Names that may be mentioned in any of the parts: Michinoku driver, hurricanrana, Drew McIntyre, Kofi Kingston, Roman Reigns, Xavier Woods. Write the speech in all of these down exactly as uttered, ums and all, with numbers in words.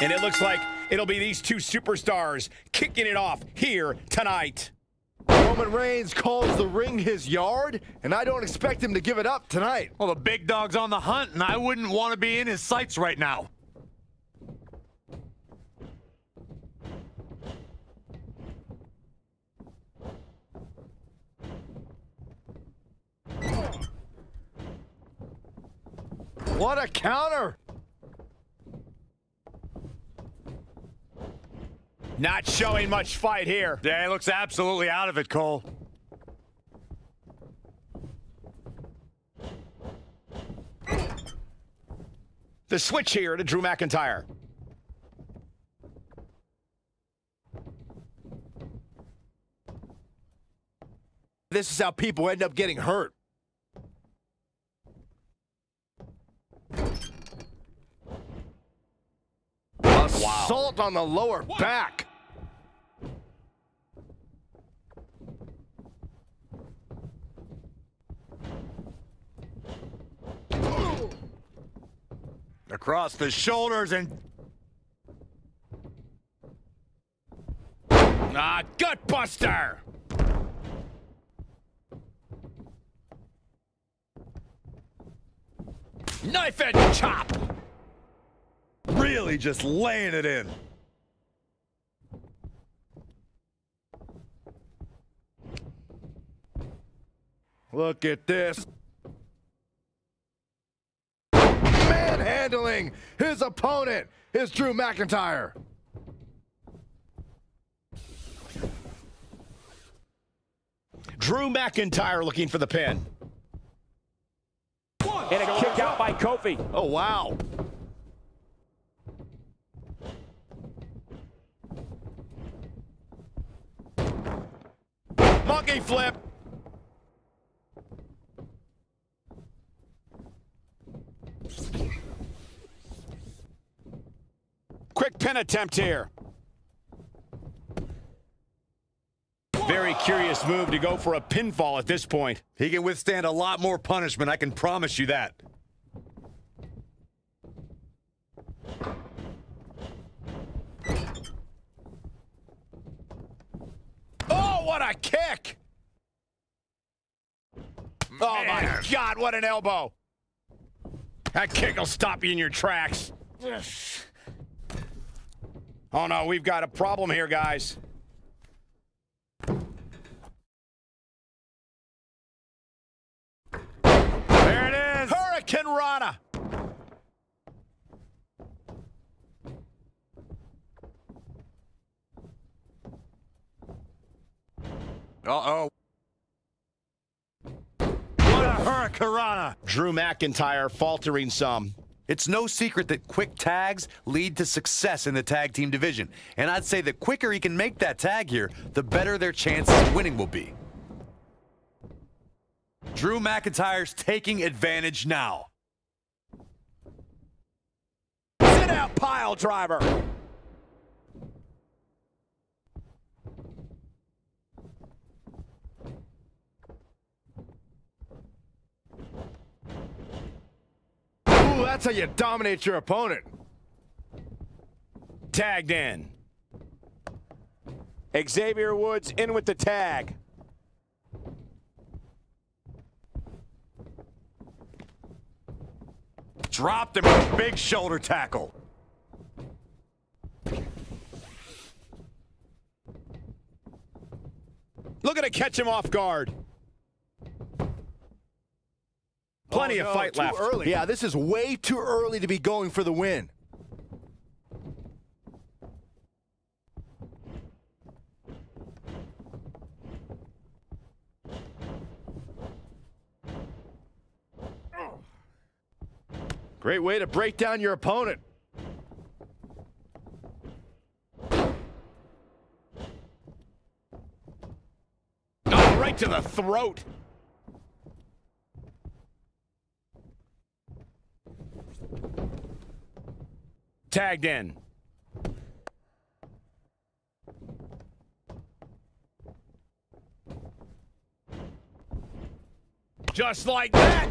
And it looks like it'll be these two superstars kicking it off here tonight. Roman Reigns calls the ring his yard, and I don't expect him to give it up tonight. Well, the big dog's on the hunt, and I wouldn't want to be in his sights right now. What a counter! Not showing much fight here. Yeah, he looks absolutely out of it, Cole. The switch here to Drew McIntyre. This is how people end up getting hurt. Assault on the lower what? back. Across the shoulders and... Ah, gut buster! Knife and chop! Really just laying it in. Look at this. Manhandling his opponent is Drew McIntyre. Drew McIntyre looking for the pin. And a kick out by Kofi. Oh, wow. Monkey flip. Quick pin attempt here. Very curious move to go for a pinfall at this point. He can withstand a lot more punishment, I can promise you that. What a kick! Man. Oh my God, what an elbow! That kick will stop you in your tracks. Oh no, we've got a problem here, guys. There it is! Hurricane Rana! Uh-oh. What a hurricanrana. Drew McIntyre faltering some. It's no secret that quick tags lead to success in the tag team division. And I'd say the quicker he can make that tag here, the better their chances of winning will be. Drew McIntyre's taking advantage now. Sit out, pile driver. That's how you dominate your opponent. Tagged in. Xavier Woods in with the tag. Dropped him with a big shoulder tackle. Looking to catch him off guard. Plenty oh, no, of fight left. Early. Yeah, this is way too early to be going for the win. Oh. Great way to break down your opponent. Oh, right to the throat. Tagged in. Just like that.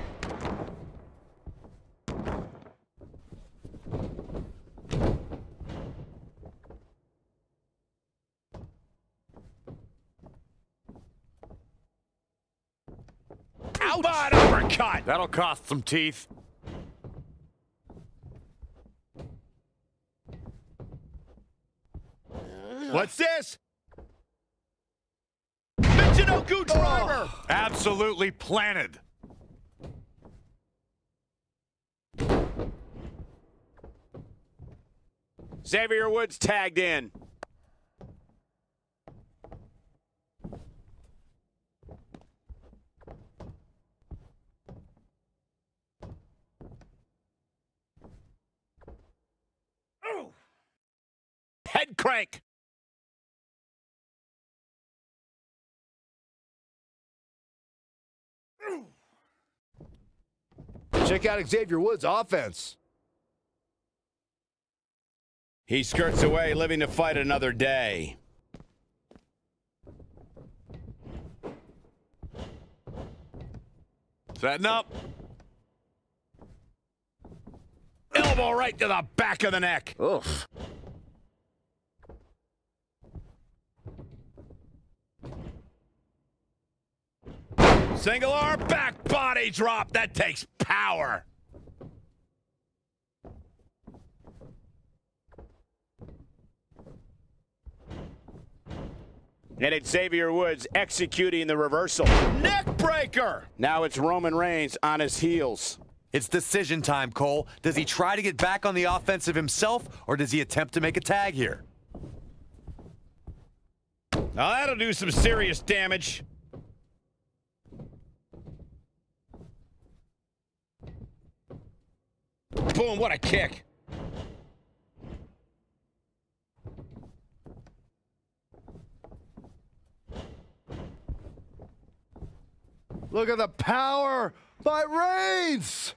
Elbow uppercut. That'll cost some teeth. What's this? Michinoku driver. Oh. Absolutely planted. Xavier Woods tagged in. Oh. Head crank. Check out Xavier Woods' offense. He skirts away, living to fight another day. Setting up. Elbow right to the back of the neck. Oof. Single arm, back body drop. That takes power. And it's Xavier Woods executing the reversal. Neck breaker! Now it's Roman Reigns on his heels. It's decision time, Cole. Does he try to get back on the offensive himself, or does he attempt to make a tag here? Now that'll do some serious damage. Boom, what a kick. Look at the power by Reigns!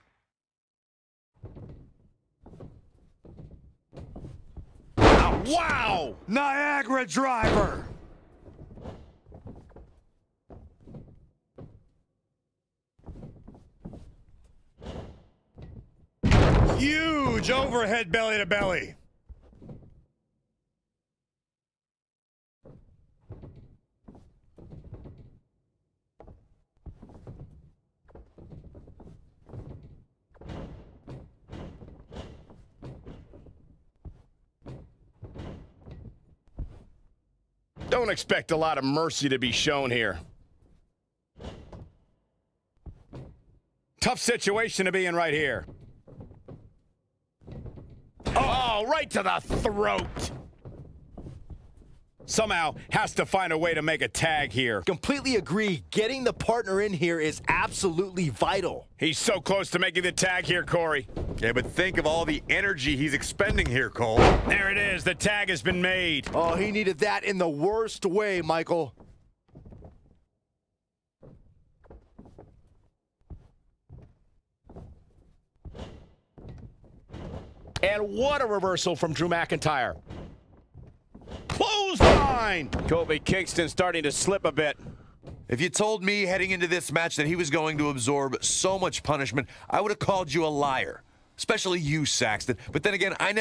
Oh, wow! Niagara driver! Huge overhead belly to belly. Don't expect a lot of mercy to be shown here. Tough situation to be in right here. Oh, right to the throat. Somehow has to find a way to make a tag here. Completely agree. Getting the partner in here is absolutely vital. He's so close to making the tag here, Corey. Yeah, but think of all the energy he's expending here, Cole. There it is. The tag has been made. Oh, he needed that in the worst way, Michael. And what a reversal from Drew McIntyre. Clothesline! Kofi Kingston starting to slip a bit. If you told me heading into this match that he was going to absorb so much punishment, I would have called you a liar. Especially you, Saxton. But then again, I never...